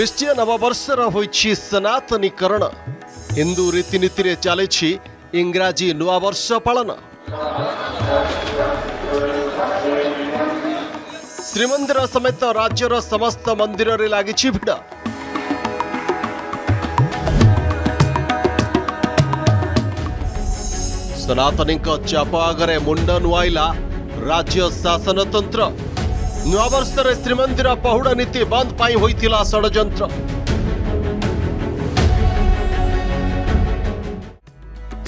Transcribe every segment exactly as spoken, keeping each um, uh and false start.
ଖ୍ରୀଷ୍ଟିୟ ନବବର୍ଷର ହୋଇଛି ସନାତନୀକରଣ। ହିନ୍ଦୁ ରୀତିନୀତିରେ ଚାଲିଛି ଇଂରାଜୀ ନୂଆବର୍ଷ ପାଳନ। ଶ୍ରୀମନ୍ଦିର ସମେତ ରାଜ୍ୟର ସମସ୍ତ ମନ୍ଦିରରେ ଲାଗିଛି ଭିଡ଼। ସନାତନୀଙ୍କ ଚାପ ଆଗରେ ମୁଣ୍ଡ ନୁଆଇଲା ରାଜ୍ୟ ଶାସନତନ୍ତ୍ର। ନୂଆବର୍ଷରେ ଶ୍ରୀମନ୍ଦିର ପହୁଡ଼ ନୀତି ବନ୍ଦ ପାଇଁ ହୋଇଥିଲା ଷଡ଼ଯନ୍ତ୍ର।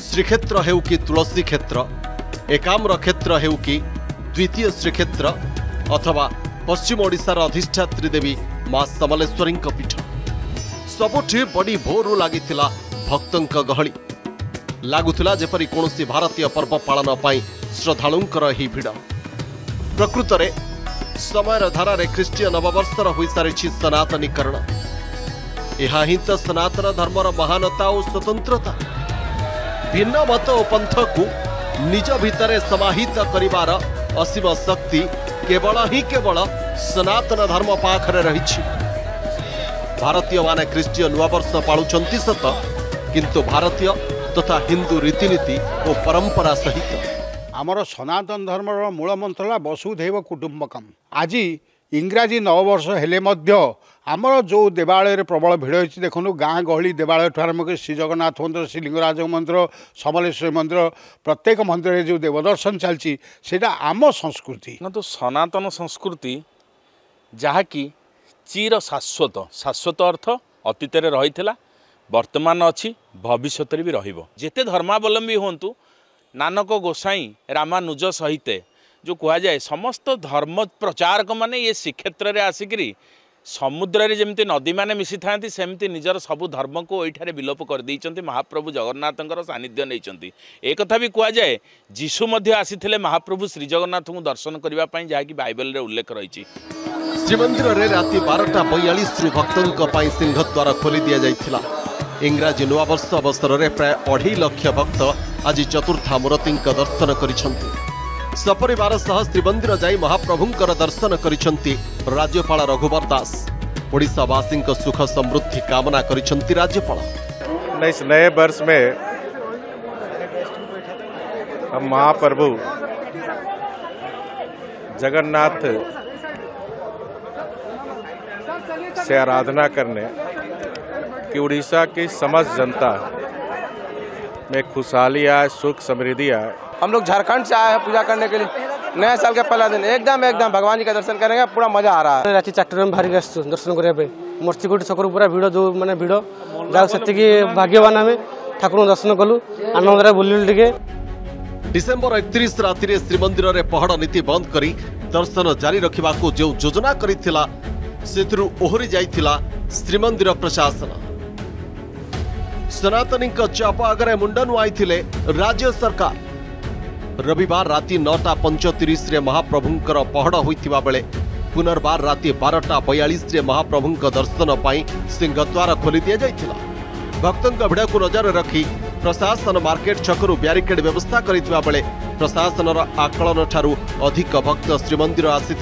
ଶ୍ରୀକ୍ଷେତ୍ର ହେଉ କି ତୁଳସୀ କ୍ଷେତ୍ର, ଏକାମ୍ର କ୍ଷେତ୍ର ହେଉ କି ଦ୍ୱିତୀୟ ଶ୍ରୀକ୍ଷେତ୍ର ଅଥବା ପଶ୍ଚିମ ଓଡ଼ିଶାର ଅଧିଷ୍ଠାତ୍ରୀ ଦେବୀ ମା ସମଲେଶ୍ୱରୀଙ୍କ ପୀଠ, ସବୁଠି ବଡ଼ି ଭୋରୁ ଲାଗିଥିଲା ଭକ୍ତଙ୍କ ଗହଳି। ଲାଗୁଥିଲା ଯେପରି କୌଣସି ଭାରତୀୟ ପର୍ବ ପାଳନ ପାଇଁ ଶ୍ରଦ୍ଧାଳୁଙ୍କର ଏହି ଭିଡ଼। ପ୍ରକୃତରେ ସମୟର ଧାରାରେ ଖ୍ରୀଷ୍ଟୀୟ ନବବର୍ଷର ହୋଇସାରିଛି ସନାତନୀକରଣ। ଏହା ହିଁ ତ ସନାତନ ଧର୍ମର ମହାନତା ଓ ସ୍ୱତନ୍ତ୍ରତା। ଭିନ୍ନ ମତ ଓ ପନ୍ଥକୁ ନିଜ ଭିତରେ ସମାହିତ କରିବାର ଅସୀମ ଶକ୍ତି କେବଳ ହିଁ କେବଳ ସନାତନ ଧର୍ମ ପାଖରେ ରହିଛି। ଭାରତୀୟମାନେ ଖ୍ରୀଷ୍ଟୀୟ ନୂଆବର୍ଷ ପାଳୁଛନ୍ତି ସତ, କିନ୍ତୁ ଭାରତୀୟ तथा हिंदू रीतिनीति और परंपरा सहित आमर सनातन धर्म मूल मंत्र है वसुधैव कुटुंबकम। आज इंग्राजी नववर्ष हेले मध्य आमर जो देवालय प्रबल भिड़ होती देखो गाँ गहली देवालय आरम्भ कर श्री जगन्नाथ मंदिर, श्री लिंगराज मंदिर, समलेश्वर मंदिर, प्रत्येक मंदिर जो देवदर्शन चलती आम संस्कृति तो सनातन संस्कृति जहाँकि चिर शाश्वत। शाश्वत अर्थ अतीत रही वर्तमान अच्छी भविष्य भी रहिबो। जेते धर्मावलम्बी होंतु नानक गोसाई रामानुज सहित जो कह जाए समस्त धर्म प्रचारक माने ये श्रीक्षेत्र आसिक समुद्र रे जमती नदी माने मिसी थांती सेमती निजर सबु धर्म को एठारे विलोप कर देइचंती। महाप्रभु जगन्नाथंकर सानिध्य नैचंती। एक कथा भी कह जाए जीशु मध्य आसीथिले महाप्रभु श्री जगन्नाथ को दर्शन करबा पई, जहाँकि बाइबल रे उल्लेख रही। श्रीमंदिर रे राति बारटा बयालीस रु भक्तों पई सिंहद्वार खोली दिया जाइथिला। इंग्राजी नूआवर्ष अवसर में प्राय अढ़ाई लक्ष भक्त आज चतुर्था मूर्ति दर्शन करिछंती। सपरिवार सह श्रीमंदिर जाई महाप्रभुंकर दर्शन करिछंती राज्यपाल रघुवर दास। ओडिशावासी सुख समृद्धि कामना करिछंती राज्यपाल। इस नए वर्ष में हम महाप्रभु जगन्नाथ से आराधना करने कि उड़ीसा की समस्त जनता में खुशहाली आए, सुख समृद्धि आए। हम लोग झारखंड से आए हैं पूजा करने के लिए। नया साल का पहला दिन एकदम एकदम भगवान जी का दर्शन करेंगे, पूरा मजा आ रहा है। रात चार भारी दर्शन करेंगे मूर्ति कोटी छकर पूरा भिड़ जो मैंने भिड़ जाती भाग्यवान आम ठाकुर दर्शन कलु आनंद बुलू टे। डिसेम्बर इकतीस राति में श्रीमंदिर में पहड़ नीति बंद कर दर्शन जारी रखा जो योजना करा से ओहरी जाता श्रीमंदिर प्रशासन। सनातनी चाप आगे मुंड नुआई राज्य सरकार। रविवार राति नौटा पंचतीस महाप्रभुंकर पहड़ होता बेले पुनर्बार राति बारटा बयालीस महाप्रभुं दर्शन पाई सिंहद्वार खोली दि जाता। भक्तों भिड़ को नजर रखी प्रशासन मार्केट छकु ब्यारिकेड व्यवस्था करता बेले प्रशासन आकलन ठारू अधिक भक्त श्रीमंदिर आसी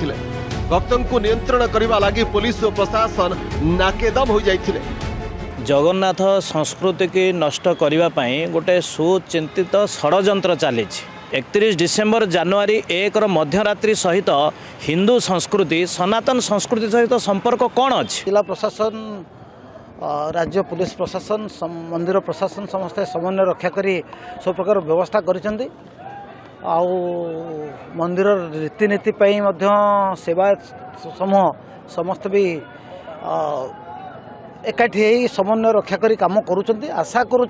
भक्तों को नियंत्रण करने लगी पुलिस और प्रशासन नाकेदम हो जाइथिले। जगन्नाथ संस्कृति की नष्ट करिवा पाई गोटे सुचिंतित षडयंत्र चलेछि। इकतीस डिसेम्बर जनवरी एक मध्यरात्रि सहित हिंदू संस्कृति सनातन संस्कृति सहित संपर्क कौन अछि? जिला प्रशासन, राज्य पुलिस प्रशासन, मंदिर प्रशासन समस्त समन्वय रक्षा करी सब प्रकार व्यवस्था करिसेंती। आउ मंदिर रीतिनीति सेवा समूह समस्त भी एकाठी हो समन्वय रक्षा करी काम करूँ। आशा करूँ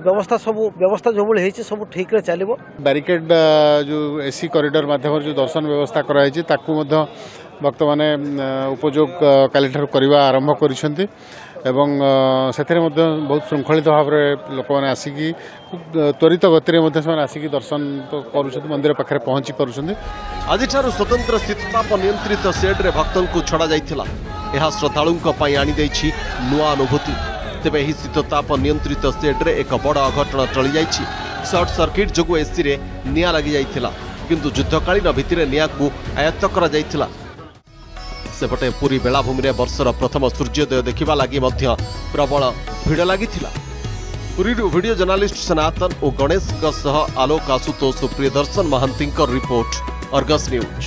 व्यवस्था सब व्यवस्था जो भाई हो सब ठीक रे चलो। बैरिकेड जो एसी कॉरिडोर माध्यम जो दर्शन व्यवस्था कराई भक्त मैंने उपयोग काली करवा आरंभ कर बहुत श्रृंखलित भाव में लोक मैंने आसिक त्वरित गति में आसिक दर्शन तो कर मंदिर पाखे पहुँची पार्टी। आज स्वतंत्र शीतताप नियंत्रित सेड्रे भक्तों को छड़ा जाइथिला। यह श्रद्धालुओं पर आनीदेछि नुआ अनुभूति। तेबे यह शीतताप नियंत्रित सेड्रे एक बड़ अघटन टली जाइछि। शॉर्ट सर्किट जो एसी रे निया लगी जाइथिला, किंतु युद्धकालीन भित्तिरे निया को आयत्त करा जाइथिला। सेपटे पूरी बेलाभूमि में वर्षर प्रथम सूर्योदय देखा लगी प्रबल भिड़ लगी। पुरी वीडियो जर्नालीस्ट सनातन और Ganesh Alok Ashutosh Priyadarshan Mahanti report Argus news.